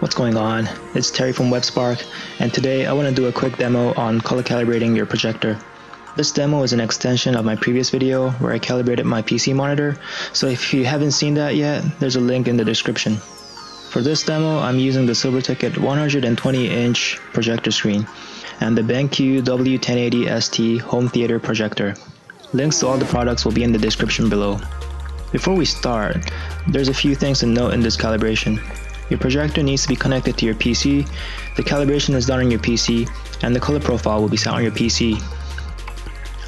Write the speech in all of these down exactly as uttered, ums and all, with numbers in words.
What's going on? It's Terry from WebSpark, and today I want to do a quick demo on color calibrating your projector. This demo is an extension of my previous video where I calibrated my P C monitor, so if you haven't seen that yet, there's a link in the description. For this demo, I'm using the Silberticket one hundred twenty inch projector screen and the BenQ W ten eighty S T home theater projector. Links to all the products will be in the description below. Before we start, there's a few things to note in this calibration. Your projector needs to be connected to your P C, the calibration is done on your P C, and the color profile will be set on your P C.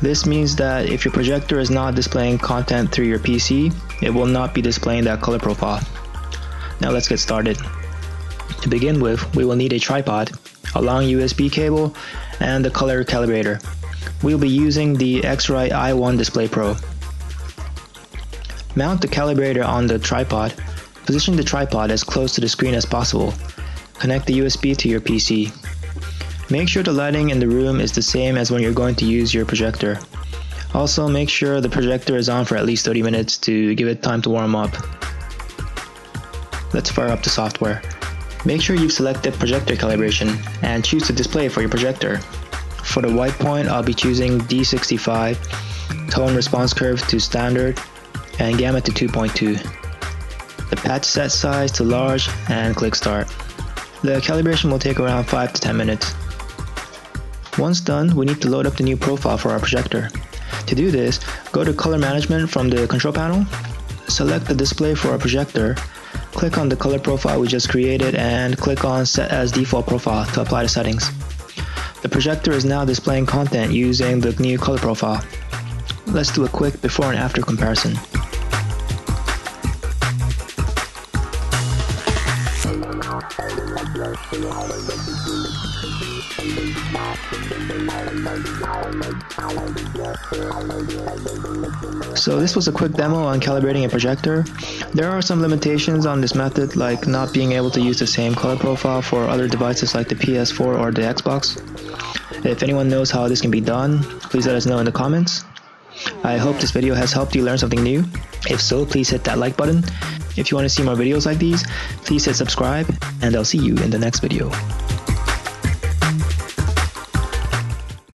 This means that if your projector is not displaying content through your P C, it will not be displaying that color profile. Now let's get started. To begin with, we will need a tripod, a long U S B cable, and the color calibrator. We will be using the X-Rite i one Display Pro. Mount the calibrator on the tripod. Position the tripod as close to the screen as possible. Connect the U S B to your P C. Make sure the lighting in the room is the same as when you're going to use your projector. Also, make sure the projector is on for at least thirty minutes to give it time to warm up. Let's fire up the software. Make sure you've selected projector calibration and choose the display for your projector. For the white point, I'll be choosing D sixty-five, tone response curve to standard, and gamma to two point two. The patch set size to large and click start. The calibration will take around five to ten minutes. Once done, we need to load up the new profile for our projector. To do this, go to color management from the control panel, select the display for our projector, click on the color profile we just created and click on set as default profile to apply the settings. The projector is now displaying content using the new color profile. Let's do a quick before and after comparison. So this was a quick demo on calibrating a projector. There are some limitations on this method, like not being able to use the same color profile for other devices like the P S four or the Xbox. If anyone knows how this can be done, please let us know in the comments. I hope this video has helped you learn something new. If so, please hit that like button. If you want to see more videos like these, please hit subscribe, and I'll see you in the next video.